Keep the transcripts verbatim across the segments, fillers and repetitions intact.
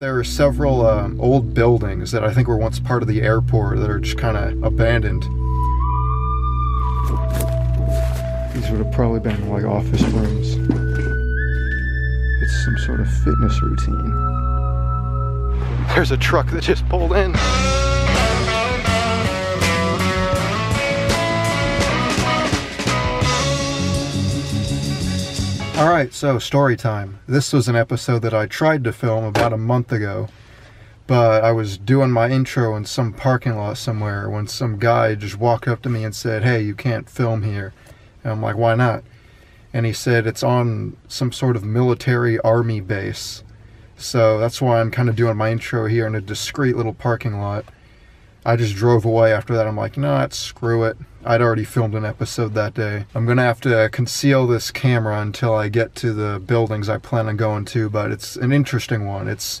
There are several um, old buildings that I think were once part of the airport that are just kind of abandoned. These would have probably been like office rooms. It's some sort of fitness routine. There's a truck that just pulled in. Alright, so story time. This was an episode that I tried to film about a month ago, but I was doing my intro in some parking lot somewhere when some guy just walked up to me and said, "Hey, you can't film here." And I'm like, "Why not?" And he said, "It's on some sort of military army base." So that's why I'm kind of doing my intro here in a discreet little parking lot. I just drove away after that. I'm like, nah, screw it. I'd already filmed an episode that day. I'm gonna have to conceal this camera until I get to the buildings I plan on going to, but it's an interesting one. It's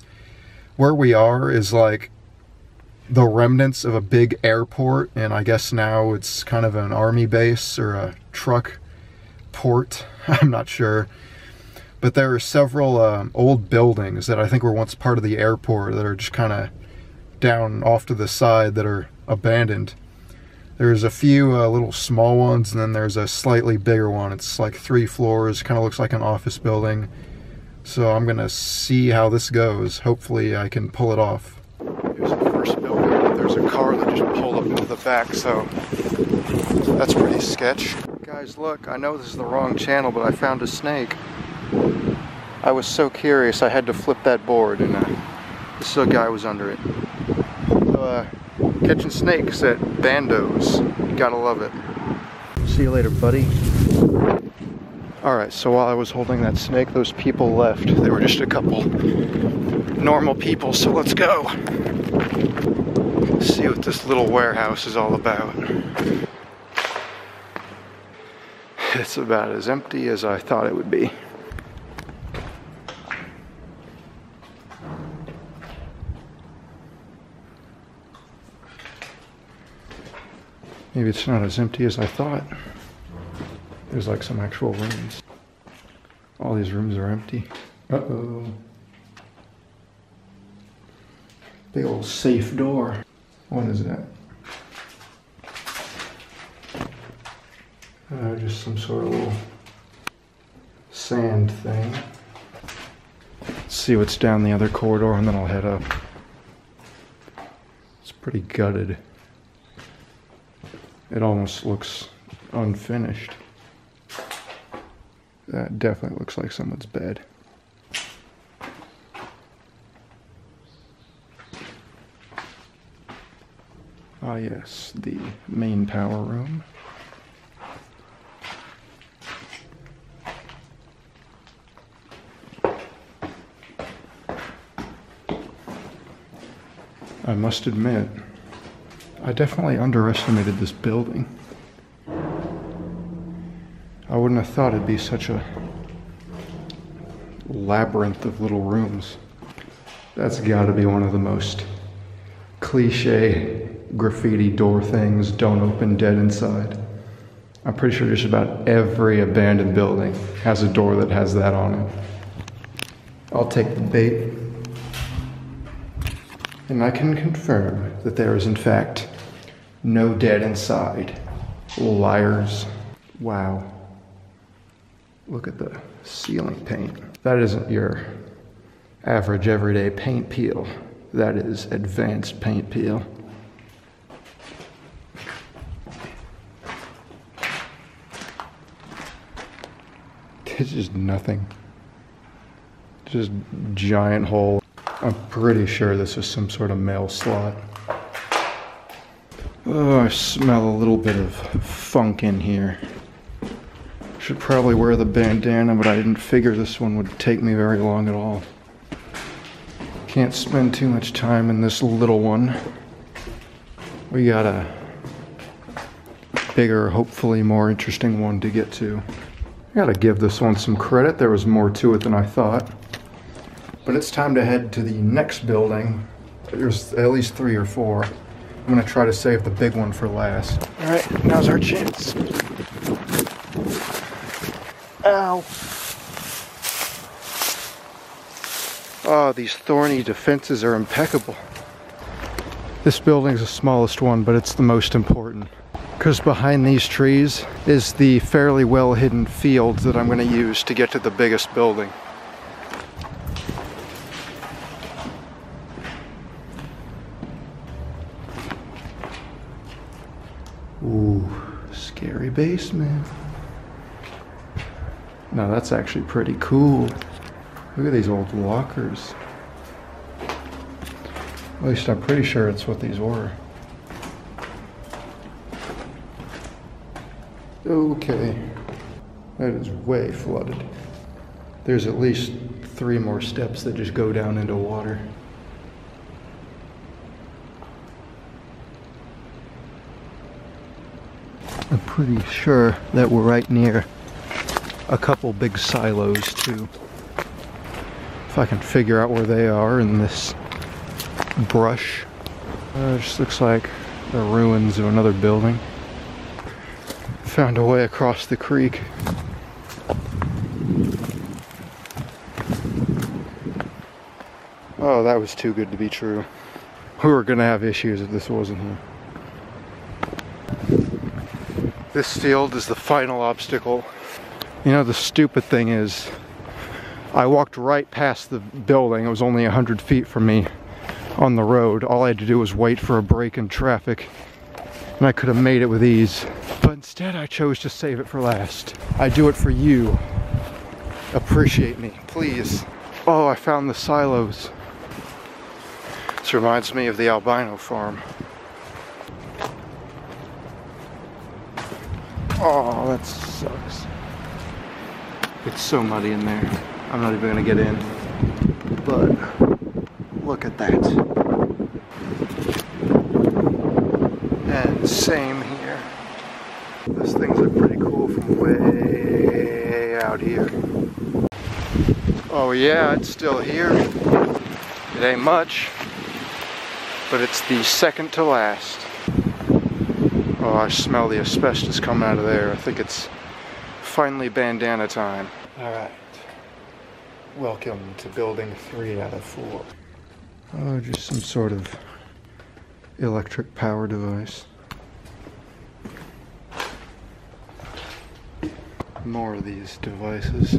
where we are is like the remnants of a big airport, and I guess now it's kind of an army base or a truck port. I'm not sure. But there are several um, old buildings that I think were once part of the airport that are just kind of down off to the side that are abandoned. There's a few uh, little small ones, and then there's a slightly bigger one. It's like three floors, kind of looks like an office building. So I'm gonna see how this goes. Hopefully I can pull it off. Here's the first building. There's a car that just pulled up into the back, so that's pretty sketch. Guys, look, I know this is the wrong channel, but I found a snake. I was so curious I had to flip that board, and uh, this little guy was under it. Uh, catching snakes at Bandos. Gotta love it. See you later, buddy. Alright, so while I was holding that snake, those people left. They were just a couple normal people, so let's go. Let's see what this little warehouse is all about. It's about as empty as I thought it would be. Maybe it's not as empty as I thought. There's like some actual rooms. All these rooms are empty. Uh-oh. Big old safe door. What is that? Uh, just some sort of little sand thing. Let's see what's down the other corridor and then I'll head up. It's pretty gutted. It almost looks unfinished. That definitely looks like someone's bed. Ah yes, the main power room. I must admit, I definitely underestimated this building. I wouldn't have thought it'd be such a labyrinth of little rooms. That's gotta be one of the most cliche graffiti door things, "Don't open, dead inside." I'm pretty sure just about every abandoned building has a door that has that on it. I'll take the bait. And I can confirm that there is, in fact, no dead inside. Liars. Wow. Look at the ceiling paint. That isn't your average everyday paint peel. That is advanced paint peel. This is nothing. Just giant hole. I'm pretty sure this is some sort of mail slot. Oh, I smell a little bit of funk in here. Should probably wear the bandana, but I didn't figure this one would take me very long at all. Can't spend too much time in this little one. We got a bigger, hopefully more interesting one to get to. I gotta give this one some credit. There was more to it than I thought. But it's time to head to the next building. There's at least three or four. I'm gonna try to save the big one for last. All right, now's our chance. Ow. Oh, these thorny defenses are impeccable. This building's the smallest one, but it's the most important, because behind these trees is the fairly well hidden field that I'm going to use to get to the biggest building. Ooh, scary basement. Now that's actually pretty cool. Look at these old lockers. At least I'm pretty sure it's what these were. Okay, that is way flooded. There's at least three more steps that just go down into water. I'm pretty sure that we're right near a couple big silos too. If I can figure out where they are in this brush. Uh, it just looks like the ruins of another building. Found a way across the creek. Oh, that was too good to be true. We were gonna have issues if this wasn't here. This field is the final obstacle. You know, the stupid thing is, I walked right past the building. It was only a hundred feet from me on the road. All I had to do was wait for a break in traffic, and I could have made it with ease. But instead, I chose to save it for last. I do it for you. Appreciate me, please. Oh, I found the silos. This reminds me of the albino farm. Oh, that sucks. It's so muddy in there. I'm not even gonna get in. But look at that. And same here. Those things look pretty cool from way out here. Oh yeah, it's still here. It ain't much, but it's the second to last. Oh, I smell the asbestos coming out of there. I think it's finally bandana time. Alright. Welcome to building three out of four. Oh, just some sort of electric power device. More of these devices.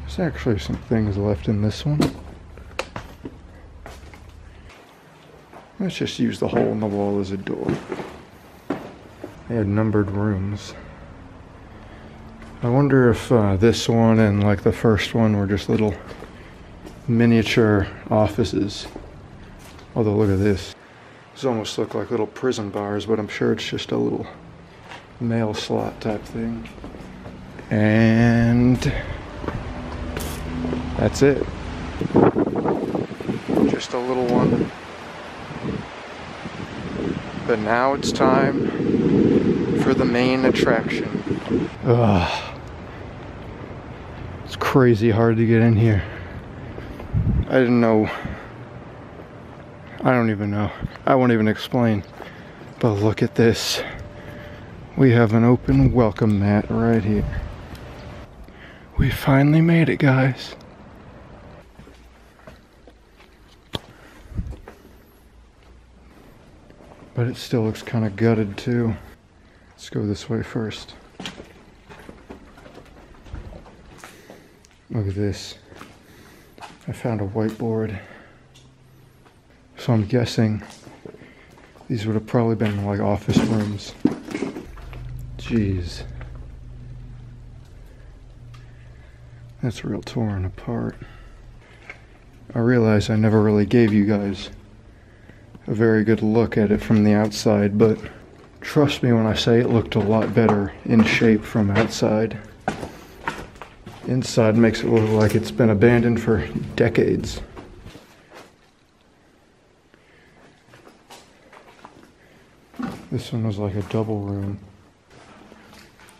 There's actually some things left in this one. Let's just use the hole in the wall as a door. They had numbered rooms. I wonder if uh, this one and like the first one were just little miniature offices. Although look at this. These almost look like little prison bars, but I'm sure it's just a little mail slot type thing. And that's it. Just a little one. But now it's time for the main attraction. Ugh. It's crazy hard to get in here. I didn't know. I don't even know. I won't even explain. But look at this. We have an open welcome mat right here. We finally made it, guys. But it still looks kind of gutted too. Let's go this way first. Look at this. I found a whiteboard. So I'm guessing these would have probably been like office rooms. Jeez. That's real torn apart. I realize I never really gave you guys a very good look at it from the outside, but trust me when I say it looked a lot better in shape from outside. Inside makes it look like it's been abandoned for decades. This one was like a double room.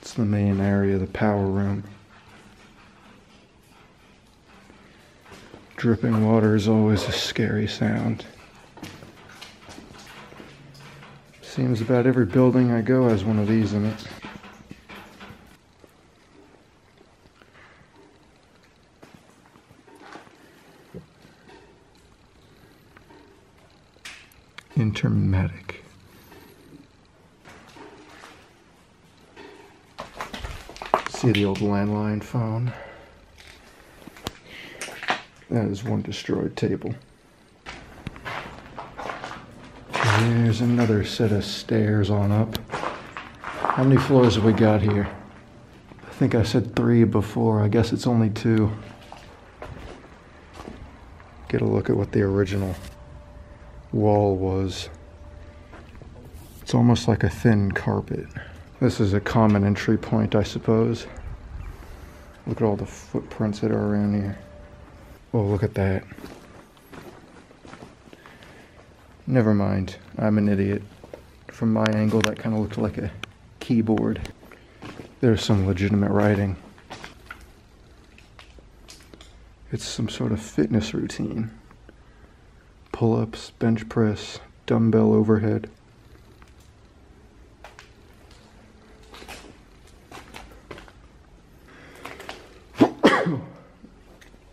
It's the main area, the power room. Dripping water is always a scary sound. Seems about every building I go has one of these in it. Intermatic. See the old landline phone? That is one destroyed table. There's another set of stairs on up. How many floors have we got here? I think I said three before. I guess it's only two. Get a look at what the original wall was. It's almost like a thin carpet. This is a common entry point, I suppose. Look at all the footprints that are around here. Oh, look at that. Never mind, I'm an idiot. From my angle, that kind of looked like a keyboard. There's some legitimate writing. It's some sort of fitness routine. Pull-ups, bench press, dumbbell overhead.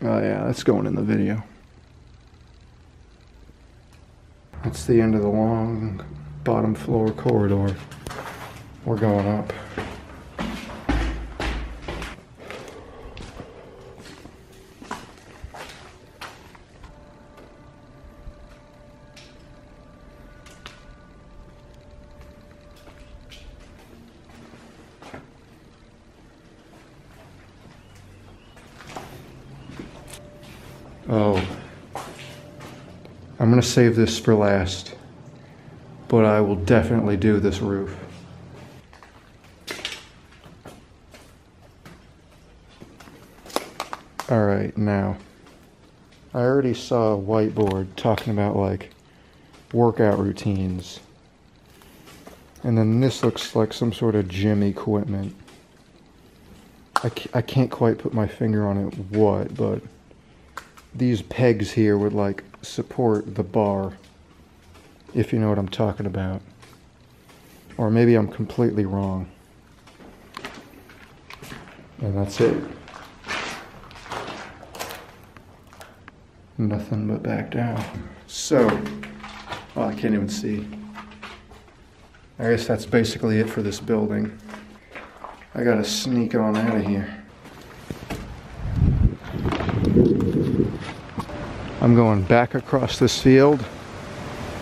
Oh yeah, that's going in the video. That's the end of the long bottom floor corridor. We're going up. Oh, I'm gonna save this for last, but I will definitely do this roof. All right, now, I already saw a whiteboard talking about like workout routines. And then this looks like some sort of gym equipment. I, I can't quite put my finger on it what, but these pegs here would like support the bar, if you know what I'm talking about. Or maybe I'm completely wrong. And that's it. Nothing but back down. So, oh, I can't even see. I guess that's basically it for this building. I gotta sneak on out of here. I'm going back across this field,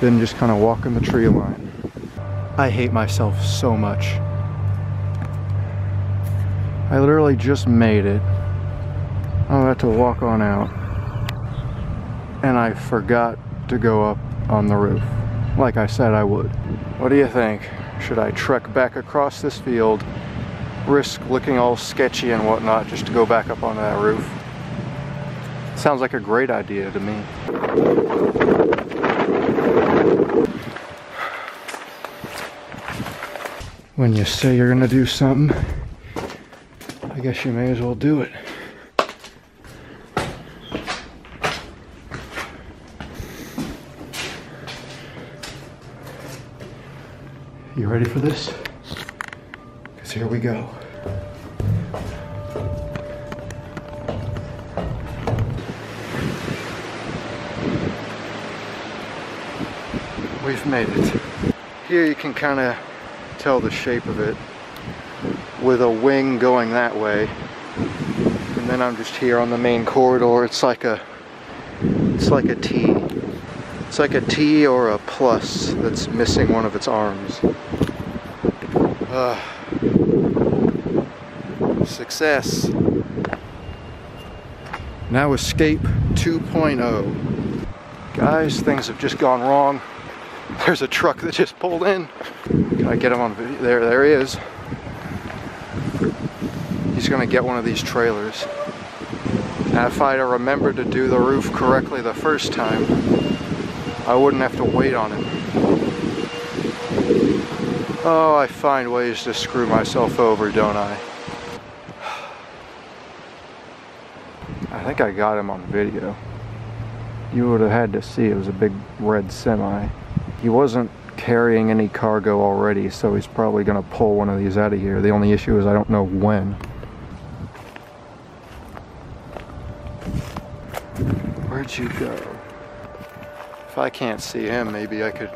then just kind of walking the tree line. I hate myself so much. I literally just made it. I'm about to walk on out. And I forgot to go up on the roof, like I said I would. What do you think? Should I trek back across this field, risk looking all sketchy and whatnot just to go back up onto that roof? Sounds like a great idea to me. When you say you're gonna do something, I guess you may as well do it. You ready for this? 'Cause here we go. We've made it. Here you can kind of tell the shape of it with a wing going that way. And then I'm just here on the main corridor. It's like a, it's like a T. It's like a T or a plus that's missing one of its arms. Uh, success. Now escape two point oh. Guys, things have just gone wrong. There's a truck that just pulled in. Can I get him on video? There, there he is. He's gonna get one of these trailers. Now if I'd have remembered to do the roof correctly the first time, I wouldn't have to wait on him. Oh, I find ways to screw myself over, don't I? I think I got him on video. You would have had to see, it was a big red semi. He wasn't carrying any cargo already, so he's probably gonna pull one of these out of here. The only issue is I don't know when. Where'd you go? If I can't see him, maybe I could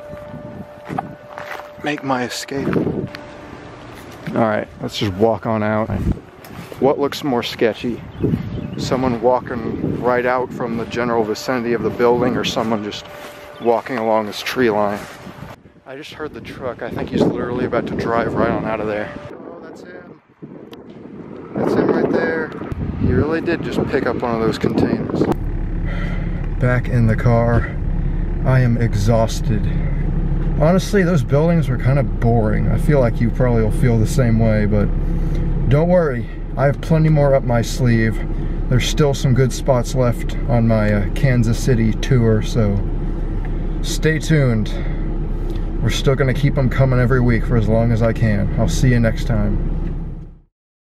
make my escape. Alright, let's just walk on out. What looks more sketchy? Someone walking right out from the general vicinity of the building, or someone just walking along this tree line? I just heard the truck. I think he's literally about to drive right on out of there. Oh, that's him. That's him right there. He really did just pick up one of those containers. Back in the car. I am exhausted. Honestly, those buildings were kind of boring. I feel like you probably will feel the same way, but don't worry. I have plenty more up my sleeve. There's still some good spots left on my uh, Kansas City tour, so stay tuned. We're still gonna keep them coming every week for as long as I can. I'll see you next time.